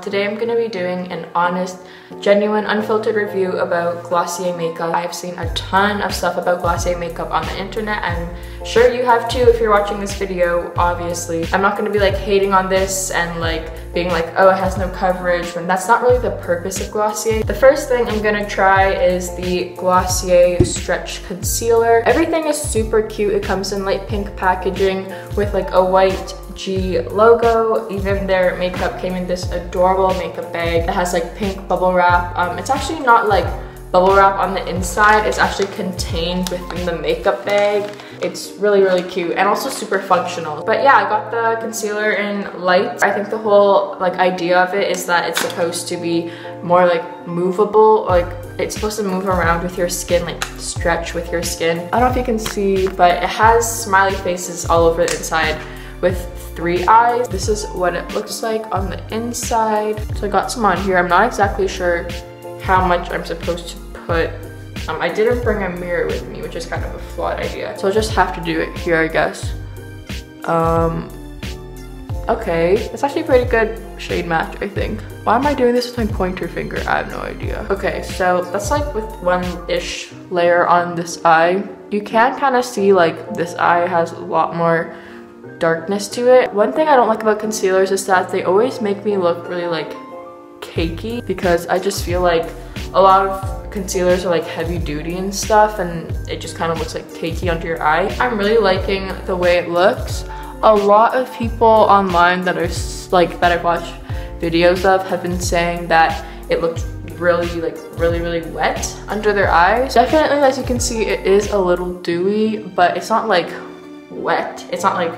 Today I'm going to be doing an honest, genuine, unfiltered review about Glossier makeup. I've seen a ton of stuff about Glossier makeup on the internet. I'm sure you have too if you're watching this video, obviously. I'm not going to be like hating on this and like being like, oh, it has no coverage, when that's not really the purpose of Glossier. The first thing I'm going to try is the Glossier Stretch Concealer. Everything is super cute. It comes in light pink packaging with like a white G logo. Even their makeup came in this adorable makeup bag that has like pink bubble wrap. It's actually not like bubble wrap on the inside, it's actually contained within the makeup bag. It's really, really cute and also super functional. But yeah, I got the concealer in light. I think the whole like idea of it is that it's supposed to be more like movable, like it's supposed to move around with your skin, like stretch with your skin. I don't know if you can see, but it has smiley faces all over the inside with three eyes. This is what it looks like on the inside. So I got some on here. I'm not exactly sure how much I'm supposed to put. I didn't bring a mirror with me, which is kind of a flawed idea. So I'll just have to do it here, I guess. Okay, it's actually a pretty good shade match, I think. Why am I doing this with my pointer finger? I have no idea. Okay, so that's like with one-ish layer on this eye. You can kind of see like this eye has a lot more darkness to it. One thing I don't like about concealers is that they always make me look really like cakey, because I just feel like a lot of concealers are like heavy duty and stuff, and it just kind of looks like cakey under your eye. I'm really liking the way it looks. A lot of people online that are like, that I've watched videos of, have been saying that it looks really like really wet under their eyes. Definitely, as you can see, it is a little dewy, but it's not like wet. It's not like,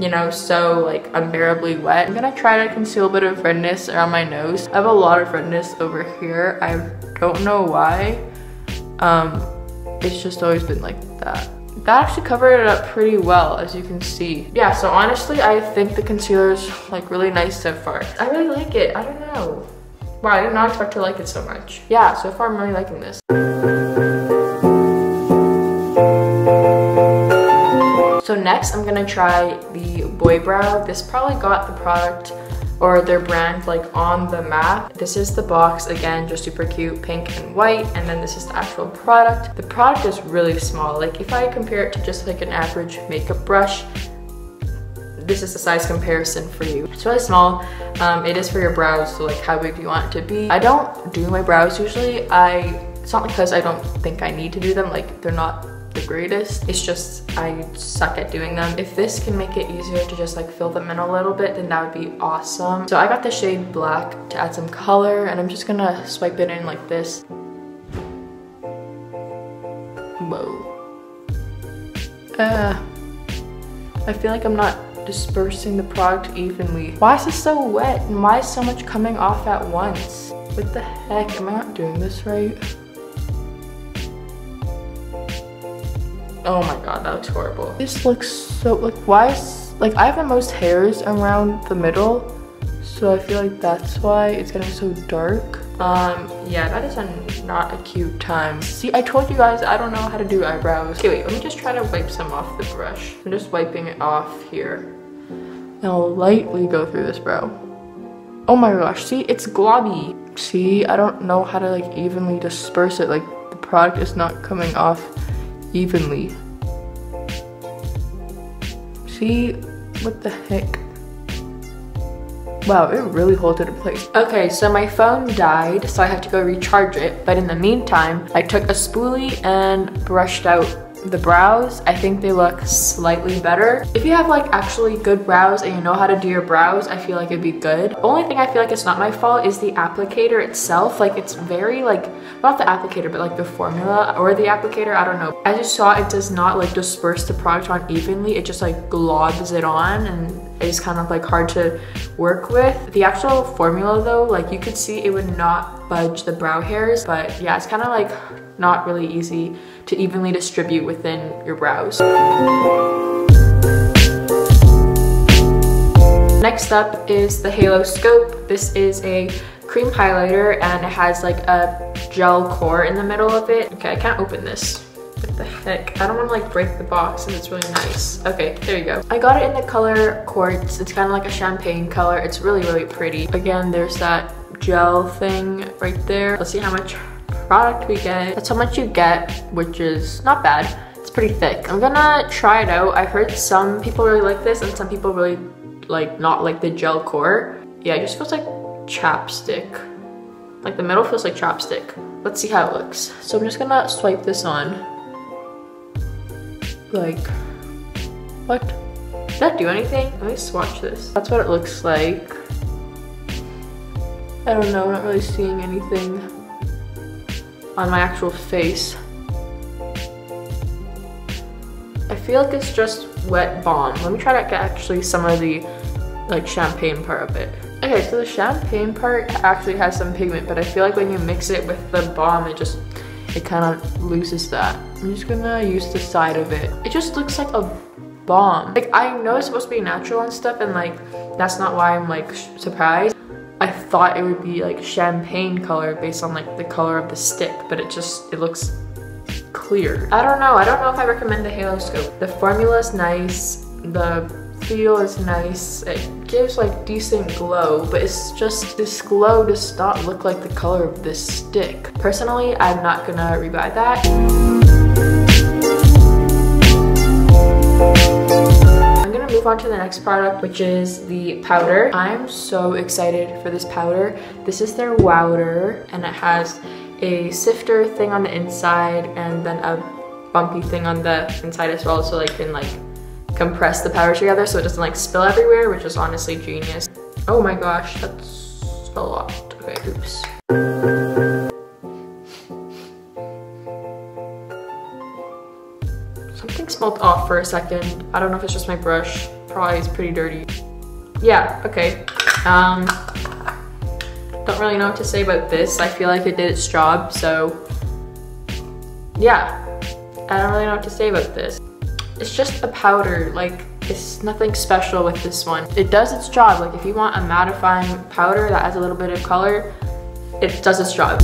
you know, so like unbearably wet. I'm gonna try to conceal a bit of redness around my nose. I have a lot of redness over here. I don't know why. It's just always been like that. That actually covered it up pretty well, as you can see. Yeah, so honestly, I think the concealer's like really nice so far. I really like it. I don't know. Wow, I did not expect to like it so much. Yeah, so far I'm really liking this. So next, I'm gonna try the Boy Brow. This probably got the product or their brand like on the map. This is the box, again, just super cute, pink and white, and then this is the actual product. The product is really small. Like if I compare it to just like an average makeup brush, this is the size comparison for you. It's really small. It is for your brows, so like how big you want it to be. I don't do my brows usually. It's not because I don't think I need to do them, like they're not the greatest. It's just I suck at doing them. If this can make it easier to just like fill them in a little bit, then that would be awesome. So I got the shade black to add some color, and I'm just gonna swipe it in like this. Whoa. I feel like I'm not dispersing the product evenly. Why is this so wet? And why is so much coming off at once? What the heck? Am I not doing this right? Oh my god, that looks horrible. This looks so, like, why is, like, I have the most hairs around the middle, so I feel like that's why it's getting so dark. Yeah, that is not a cute time. See, I told you guys I don't know how to do eyebrows. Okay, wait, let me just try to wipe some off the brush. I'm just wiping it off here. And I'll lightly go through this brow. Oh my gosh, see, it's globby. See, I don't know how to, like, evenly disperse it. Like, the product is not coming off evenly. See? What the heck? Wow, it really holds it in place. Okay, so my phone died, so I have to go recharge it, but in the meantime, I took a spoolie and brushed out the brows. I think they look slightly better. If you have like actually good brows and you know how to do your brows, I feel like it'd be good. Only thing I feel like it's not my fault is the applicator itself. Like it's very like, not the applicator, but like the formula or the applicator, I don't know. As you saw, it does not like disperse the product on evenly. It just like globs it on, and it's kind of like hard to work with. The actual formula though, like you could see it would not budge the brow hairs, but yeah, it's kind of like not really easy to evenly distribute within your brows. Next up is the Haloscope. This is a cream highlighter and it has like a gel core in the middle of it. Okay, I can't open this. What the heck? I don't want to like break the box and it's really nice. Okay, there you go. I got it in the color Quartz. It's kind of like a champagne color. It's really, really pretty. Again, there's that gel thing right there. Let's see how much product we get. That's how much you get, which is not bad. It's pretty thick. I'm gonna try it out. I've heard some people really like this and some people really like not like the gel core. Yeah, it just feels like chapstick. Like the middle feels like chapstick. Let's see how it looks. So I'm just gonna swipe this on. Like, what? Did that do anything? Let me swatch this. That's what it looks like. I don't know, I'm not really seeing anything on my actual face. I feel like it's just wet balm. Let me try to get actually some of the like champagne part of it. Okay, so the champagne part actually has some pigment, but I feel like when you mix it with the balm, it kind of loses that. I'm just gonna use the side of it. It just looks like a balm. Like, I know it's supposed to be natural and stuff, and like, that's not why I'm like surprised. I thought it would be like champagne color based on like the color of the stick, but it looks clear. I don't know if I recommend the Haloscope. The formula is nice. The feel is nice. It gives like decent glow, but it's just this glow does not look like the color of this stick. Personally, I'm not gonna rebuy that. I'm gonna move on to the next product, which is the powder. I'm so excited for this powder. This is their Wowder, and it has a sifter thing on the inside and then a bumpy thing on the inside as well, so like can like compress the powder together so it doesn't like spill everywhere, which is honestly genius. Oh my gosh, that's a lot. Okay, oops. Something smelled off for a second. I don't know if it's just my brush. Probably it's pretty dirty. Yeah, okay. Don't really know what to say about this. I feel like it did its job, so yeah. I don't really know what to say about this. It's just a powder, like it's nothing special with this one. It does its job. Like if you want a mattifying powder that adds a little bit of color, it does its job.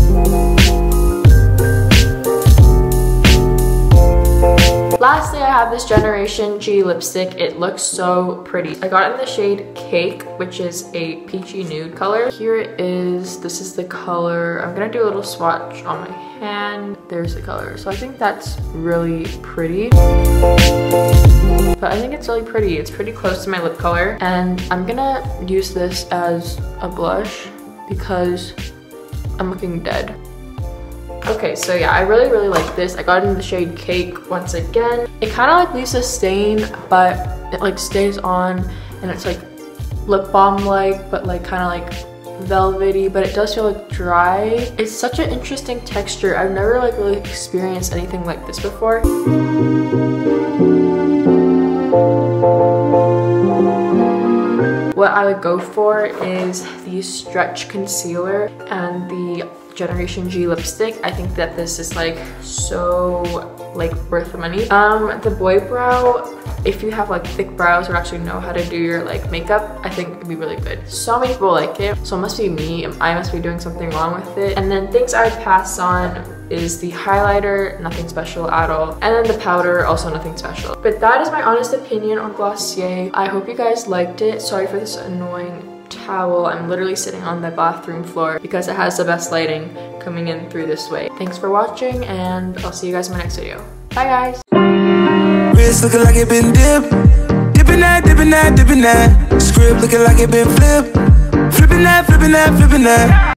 Lastly, I have this Generation G lipstick. It looks so pretty. I got it in the shade Cake, which is a peachy nude color. Here it is. This is the color. I'm gonna do a little swatch on my hand. There's the color. So I think that's really pretty. But I think it's really pretty. It's pretty close to my lip color. And I'm gonna use this as a blush because I'm looking dead. Okay, so yeah, I really, really like this. I got it in the shade Cake once again. It kind of like leaves a stain, but it like stays on and it's like lip balm-like, but like kind of like velvety, but it does feel like dry. It's such an interesting texture. I've never like really experienced anything like this before. What I would go for is the Stretch Concealer and the Generation G lipstick. I think that this is like so like worth the money. The Boy Brow, if you have like thick brows or actually know how to do your like makeup, I think it'd be really good. So many people like it, so it must be me. I must be doing something wrong with it. And then things I would pass on is the highlighter, nothing special at all. And then the powder, also nothing special. But that is my honest opinion on Glossier. I hope you guys liked it. Sorry for this annoying towel. I'm literally sitting on the bathroom floor because it has the best lighting coming in through this way. Thanks for watching, and I'll see you guys in my next video. Bye guys! Wrist looking like it been dipped. Dipping that, dipping that, dipping that. Script looking like it been flipped. Flipping that, flipping that, flipping that.